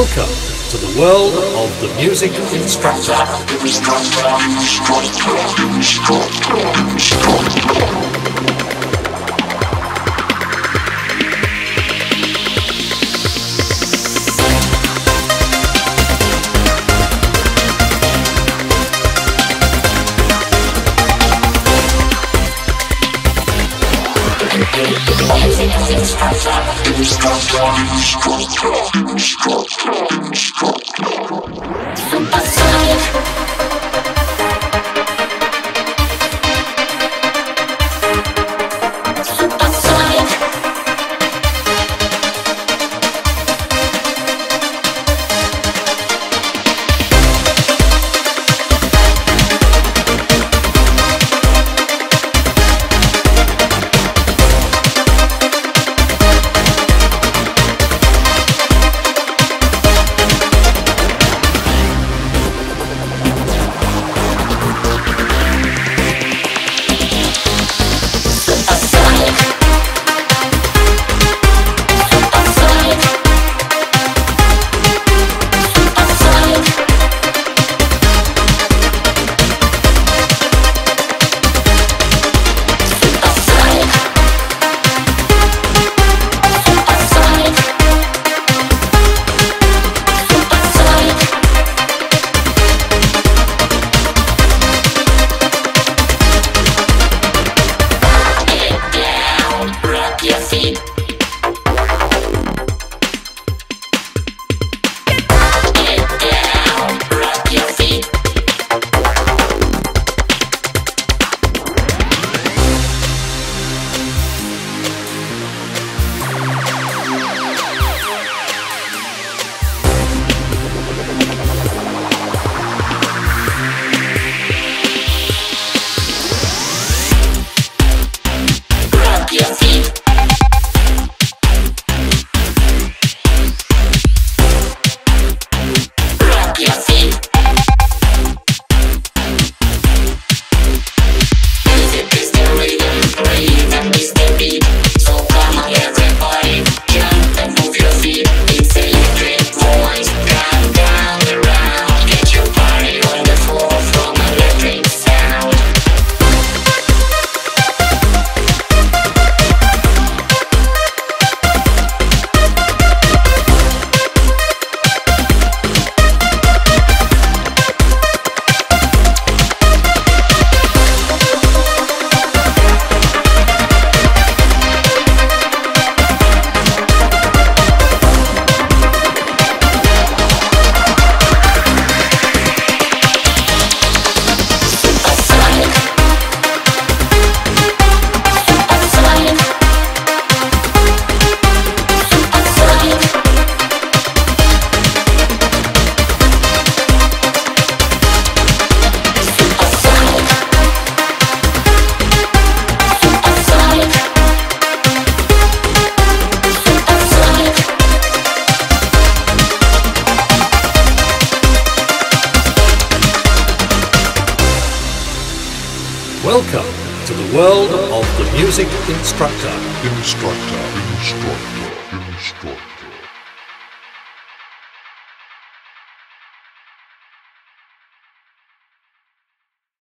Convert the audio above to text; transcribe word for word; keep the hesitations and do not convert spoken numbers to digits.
Welcome to the world of the Music Instructor. Music Instructor, Instructor, Instructor, Instructor, Instructor, Super Sonic. Welcome to the world of the Music Instructor. Instructor, instructor, instructor.